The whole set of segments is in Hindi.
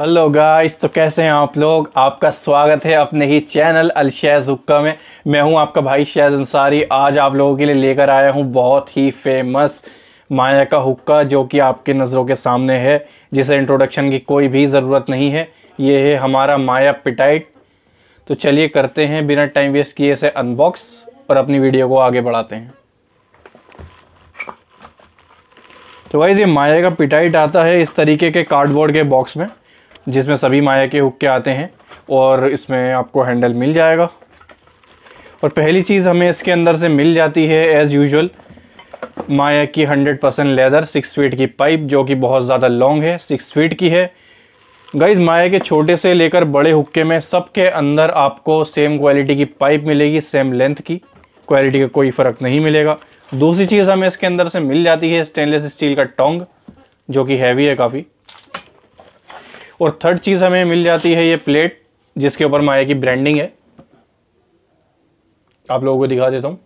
हेलो गाइस, तो कैसे हैं आप लोग। आपका स्वागत है अपने ही चैनल अल शैज़ हुक्का में। मैं हूं आपका भाई शैज़ अंसारी। आज आप लोगों के लिए लेकर आया हूं बहुत ही फेमस माया का हुक्का जो कि आपके नज़रों के सामने है, जिसे इंट्रोडक्शन की कोई भी ज़रूरत नहीं है। ये है हमारा माया पिटाइट। तो चलिए करते हैं बिना टाइम वेस्ट किए इसे अनबॉक्स और अपनी वीडियो को आगे बढ़ाते हैं। तो गाइस, ये माया का पिटाइट आता है इस तरीके के कार्डबोर्ड के बॉक्स में, जिसमें सभी माया के हुक्के आते हैं और इसमें आपको हैंडल मिल जाएगा। और पहली चीज़ हमें इसके अंदर से मिल जाती है एज़ यूजुअल माया की 100% लेदर 6 फीट की पाइप, जो कि बहुत ज़्यादा लॉन्ग है, 6 फीट की है। गाइस, माया के छोटे से लेकर बड़े हुक्के में सबके अंदर आपको सेम क्वालिटी की पाइप मिलेगी, सेम लेंथ की, क्वालिटी का कोई फ़र्क नहीं मिलेगा। दूसरी चीज़ हमें इसके अंदर से मिल जाती है स्टेनलेस स्टील का टोंग, जो कि हैवी है काफ़ी। और थर्ड चीज़ हमें मिल जाती है ये प्लेट, जिसके ऊपर माया की ब्रांडिंग है। आप लोगों को दिखा देता हूँ,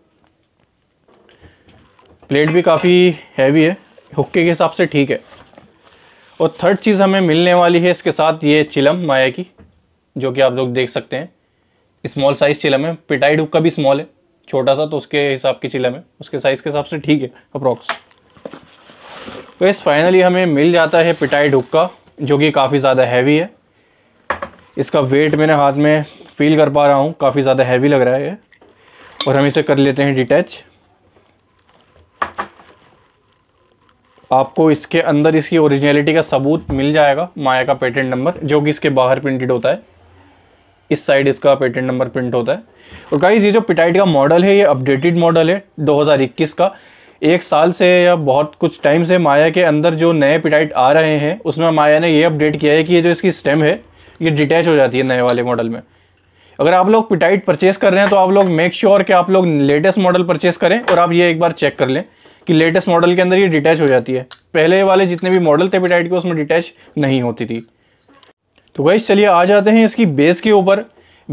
प्लेट भी काफ़ी हैवी है, हुक्के के हिसाब से ठीक है। और थर्ड चीज़ हमें मिलने वाली है इसके साथ ये चिलम माया की, जो कि आप लोग देख सकते हैं, स्मॉल साइज़ चिलम है। पिटाइट हुक्का भी स्मॉल है, छोटा सा, तो उसके हिसाब की चिलम है, उसके साइज़ के हिसाब से ठीक है अप्रॉक्स। बस फाइनली हमें मिल जाता है पिटाइट हुक्का, जो कि काफ़ी ज़्यादा हैवी है। इसका वेट मैंने हाथ में फील कर पा रहा हूँ, काफ़ी ज़्यादा हैवी लग रहा है। और हम इसे कर लेते हैं डिटैच। आपको इसके अंदर इसकी ओरिजिनलिटी का सबूत मिल जाएगा, माया का पेटेंट नंबर, जो कि इसके बाहर प्रिंटेड होता है। इस साइड इसका पेटेंट नंबर प्रिंट होता है। और गाइस, ये जो पिटाइट का मॉडल है, ये अपडेटेड मॉडल है 2021 का। एक साल से या बहुत कुछ टाइम से माया के अंदर जो नए पिटाइट आ रहे हैं, उसमें माया ने ये अपडेट किया है कि ये जो इसकी स्टेम है, ये डिटैच हो जाती है नए वाले मॉडल में। अगर आप लोग पिटाइट परचेस कर रहे हैं तो आप लोग मेक श्योर कि आप लोग लेटेस्ट मॉडल परचेस करें और आप ये एक बार चेक कर लें कि लेटेस्ट मॉडल के अंदर ये डिटैच हो जाती है। पहले वाले जितने भी मॉडल थे पिटाइट के, उसमें डिटैच नहीं होती थी। तो गाइस, चलिए आ जाते हैं इसकी बेस के ऊपर।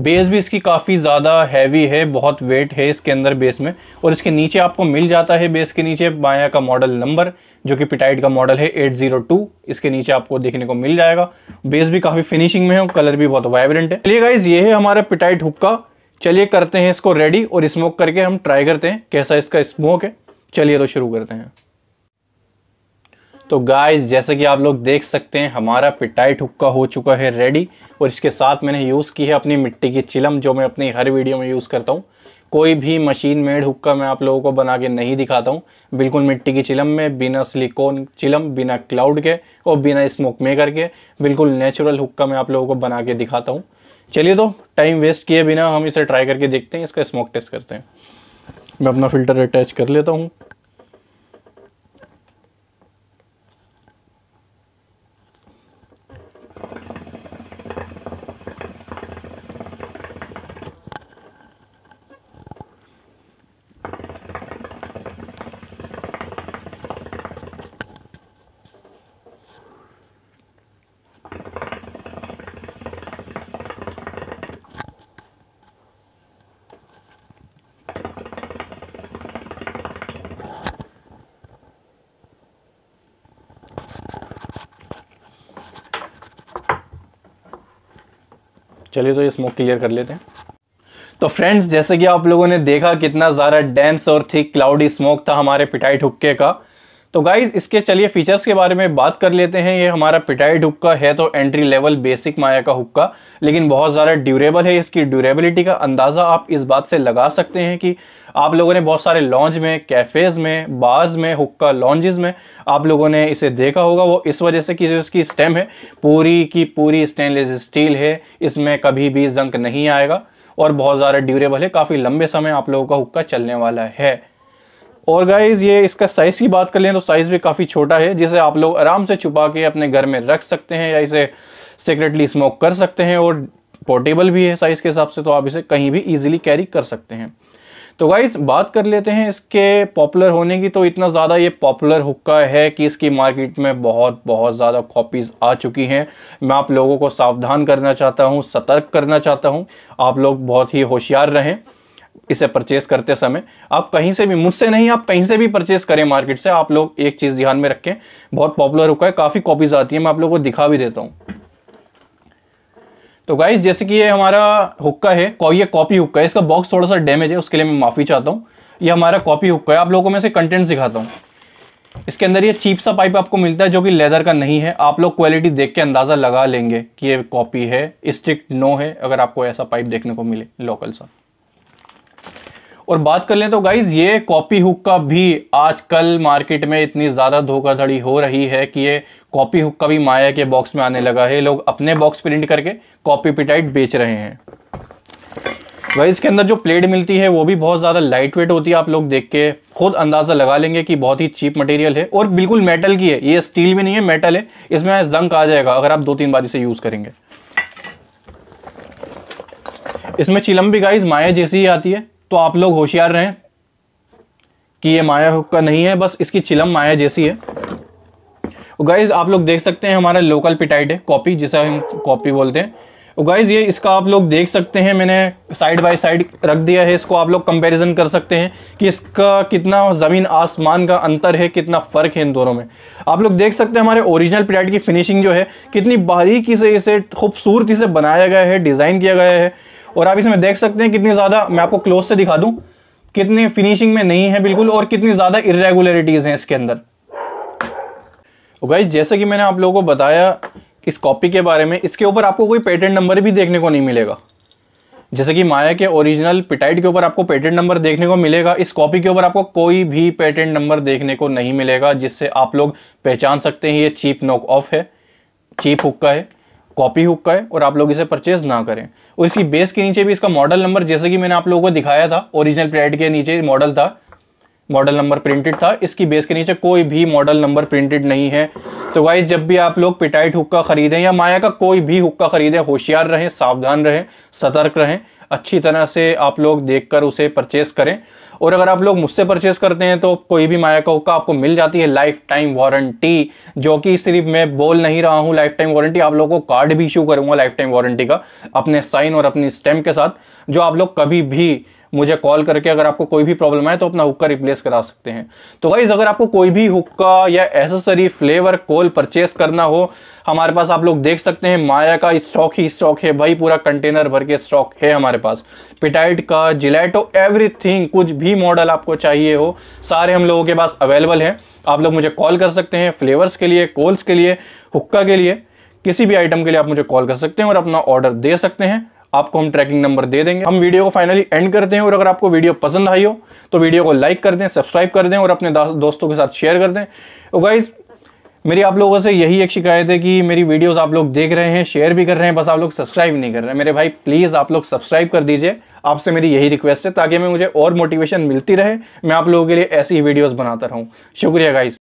बेस भी इसकी काफ़ी ज़्यादा हैवी है, बहुत वेट है इसके अंदर बेस में। और इसके नीचे आपको मिल जाता है, बेस के नीचे माया का मॉडल नंबर, जो कि पिटाइट का मॉडल है 802, इसके नीचे आपको देखने को मिल जाएगा। बेस भी काफ़ी फिनिशिंग में है और कलर भी बहुत वाइब्रेंट है। चलिए गाइज, ये है हमारा पिटाइट हुक्का। चलिए करते हैं इसको रेडी और स्मोक करके हम ट्राई करते हैं कैसा इसका स्मोक है। चलिए तो शुरू करते हैं। तो गाइस, जैसे कि आप लोग देख सकते हैं, हमारा पिटाइट हुक्का हो चुका है रेडी। और इसके साथ मैंने यूज़ की है अपनी मिट्टी की चिलम, जो मैं अपनी हर वीडियो में यूज़ करता हूँ। कोई भी मशीन मेड हुक्का मैं आप लोगों को बना के नहीं दिखाता हूँ, बिल्कुल मिट्टी की चिलम में, बिना सिलिकॉन चिलम, बिना क्लाउड के और बिना स्मोक मेकर के, बिल्कुल नेचुरल हुक्का मैं आप लोगों को बना के दिखाता हूँ। चलिए तो टाइम वेस्ट किए बिना हम इसे ट्राई करके देखते हैं, इसका स्मोक टेस्ट करते हैं। मैं अपना फ़िल्टर अटैच कर लेता हूँ। चलिए तो ये स्मोक क्लियर कर लेते हैं। तो फ्रेंड्स, जैसे कि आप लोगों ने देखा कितना ज़्यादा डेंस और थिक क्लाउडी स्मोक था हमारे पिटाइट हुक्के का। तो गाइज़, इसके चलिए फीचर्स के बारे में बात कर लेते हैं। ये हमारा पिटाइट हुक्का है तो एंट्री लेवल बेसिक माया का हुक्का, लेकिन बहुत ज़्यादा ड्यूरेबल है। इसकी ड्यूरेबिलिटी का अंदाज़ा आप इस बात से लगा सकते हैं कि आप लोगों ने बहुत सारे लॉन्ज में, कैफ़ेज़ में, बार्स में, हुक्का लॉन्जेस में आप लोगों ने इसे देखा होगा। वो इस वजह से कि जो इसकी स्टेम है पूरी की पूरी स्टेनलेस स्टील है, इसमें कभी भी जंक नहीं आएगा और बहुत ज़्यादा ड्यूरेबल है। काफ़ी लंबे समय आप लोगों का हुक्का चलने वाला है। और गाइज़, ये इसका साइज़ की बात कर लें तो साइज़ भी काफ़ी छोटा है, जिसे आप लोग आराम से छुपा के अपने घर में रख सकते हैं या इसे सीक्रेटली स्मोक कर सकते हैं। और पोर्टेबल भी है साइज़ के हिसाब से, तो आप इसे कहीं भी ईजिली कैरी कर सकते हैं। तो गाइज़, बात कर लेते हैं इसके पॉपुलर होने की। तो इतना ज़्यादा ये पॉपुलर हुक्का है कि इसकी मार्केट में बहुत ज़्यादा कॉपीज़ आ चुकी हैं। मैं आप लोगों को सावधान करना चाहता हूँ, सतर्क करना चाहता हूँ। आप लोग बहुत ही होशियार रहें इसे परचेस करते समय। आप कहीं से भी, मुझसे नहीं, आप कहीं से भी परचेस करें मार्केट से, आप लोग एक चीज़ ध्यान में रखें। बहुत पॉपुलर हुक्का है, काफ़ी कॉपीज़ आती है, मैं आप लोगों को दिखा भी देता हूँ। तो गाइज जैसे कि ये हमारा हुक्का है, ये कॉपी हुक्का है, इसका बॉक्स थोड़ा सा डैमेज है, उसके लिए मैं माफ़ी चाहता हूँ। ये हमारा कॉपी हुक्का है। आप लोगों में से कंटेंट्स दिखाता हूँ। इसके अंदर ये चीप सा पाइप आपको मिलता है जो कि लेदर का नहीं है। आप लोग क्वालिटी देख के अंदाज़ा लगा लेंगे कि ये कॉपी है, स्ट्रिक्ट नो है अगर आपको ऐसा पाइप देखने को मिले लोकल सा। और बात कर लें तो गाइज ये कॉपी हुक्का भी आजकल मार्केट में इतनी ज़्यादा धोखाधड़ी हो रही है कि ये कॉपी हुक्का भी माया के बॉक्स में आने लगा है। लोग अपने बॉक्स प्रिंट करके कॉपी पिटाइट बेच रहे हैं। गाइज इसके अंदर जो प्लेट मिलती है वो भी बहुत ज़्यादा लाइट वेट होती है। आप लोग देख के खुद अंदाज़ा लगा लेंगे कि बहुत ही चीप मटेरियल है और बिल्कुल मेटल की है। ये स्टील भी नहीं है, मेटल है। इसमें जंक आ जाएगा अगर आप 2-3 बार इसे यूज़ करेंगे। इसमें चिलम भी गाइज माया जैसी ही आती है, तो आप लोग होशियार रहें कि ये माया हुक्का नहीं है, बस इसकी चिलम माया जैसी है। गाइज आप लोग देख सकते हैं हमारा लोकल पिटाइट है कॉपी, जिसे हम कॉपी बोलते हैं। गाइज ये इसका आप लोग देख सकते हैं मैंने साइड बाय साइड रख दिया है। इसको आप लोग कंपैरिजन कर सकते हैं कि इसका कितना ज़मीन आसमान का अंतर है, कितना फ़र्क है इन दोनों में। आप लोग देख सकते हैं हमारे ओरिजिनल पिटाइट की फिनिशिंग जो है कितनी बारीकी से इसे खूबसूरती से बनाया गया है, डिज़ाइन किया गया है। और आप इसमें देख सकते हैं कितनी ज़्यादा, मैं आपको क्लोज से दिखा दूं, कितनी फिनिशिंग में नहीं है बिल्कुल और कितनी ज़्यादा इरेगुलरिटीज़ हैं इसके अंदर। तो गाइस जैसे कि मैंने आप लोगों को बताया इस कॉपी के बारे में, इसके ऊपर आपको कोई पेटेंट नंबर भी देखने को नहीं मिलेगा। जैसे कि माया के ओरिजिनल पिटाइट के ऊपर आपको पेटेंट नंबर देखने को मिलेगा, इस कॉपी के ऊपर आपको कोई भी पेटेंट नंबर देखने को नहीं मिलेगा, जिससे आप लोग पहचान सकते हैं ये चीप नॉक ऑफ है, चीप हुक्का है, कॉपी हुक्का है और आप लोग इसे परचेज ना करें। और इसकी बेस के नीचे भी इसका मॉडल नंबर, जैसे कि मैंने आप लोगों को दिखाया था ओरिजिनल प्रिंट के नीचे मॉडल था, मॉडल नंबर प्रिंटेड था। इसकी बेस के नीचे कोई भी मॉडल नंबर प्रिंटेड नहीं है। तो गाइस जब भी आप लोग पिटाइट हुक्का खरीदें या माया का कोई भी हुक्का खरीदें, होशियार रहें, सावधान रहें, सतर्क रहें, अच्छी तरह से आप लोग देखकर उसे परचेस करें। और अगर आप लोग मुझसे परचेस करते हैं तो कोई भी माया का हुक्का आपको मिल जाती है लाइफ टाइम वारंटी, जो कि सिर्फ मैं बोल नहीं रहा हूं लाइफ टाइम वारंटी, आप लोगों को कार्ड भी इशू करूंगा लाइफ टाइम वारंटी का अपने साइन और अपनी स्टैम्प के साथ, जो आप लोग कभी भी मुझे कॉल करके अगर आपको कोई भी प्रॉब्लम आए तो अपना हुक्का रिप्लेस करा सकते हैं। तो गाइज अगर आपको कोई भी हुक्का या एसेसरी फ्लेवर कोल परचेस करना हो, हमारे पास आप लोग देख सकते हैं माया का स्टॉक ही स्टॉक है भाई, पूरा कंटेनर भर के स्टॉक है हमारे पास। पिटाइट का, जिलेटो, एवरीथिंग, कुछ भी मॉडल आपको चाहिए हो सारे हम लोगों के पास अवेलेबल है। आप लोग मुझे कॉल कर सकते हैं फ्लेवर्स के लिए, कोल्स के लिए, हुक्का के लिए, किसी भी आइटम के लिए आप मुझे कॉल कर सकते हैं और अपना ऑर्डर दे सकते हैं। आपको हम ट्रैकिंग नंबर दे देंगे। हम वीडियो को फाइनली एंड करते हैं और अगर आपको वीडियो पसंद आई हो तो वीडियो को लाइक कर दें, सब्सक्राइब कर दें और अपने दोस्तों के साथ शेयर कर दें। और गाइज मेरी आप लोगों से यही एक शिकायत है कि मेरी वीडियोस आप लोग देख रहे हैं, शेयर भी कर रहे हैं, बस आप लोग सब्सक्राइब नहीं कर रहे हैं। मेरे भाई प्लीज़ आप लोग सब्सक्राइब कर दीजिए, आपसे मेरी यही रिक्वेस्ट है, ताकि मुझे और मोटिवेशन मिलती रहे, मैं आप लोगों के लिए ऐसी ही वीडियोज़ बनाता रहूँ। शुक्रिया गाइज।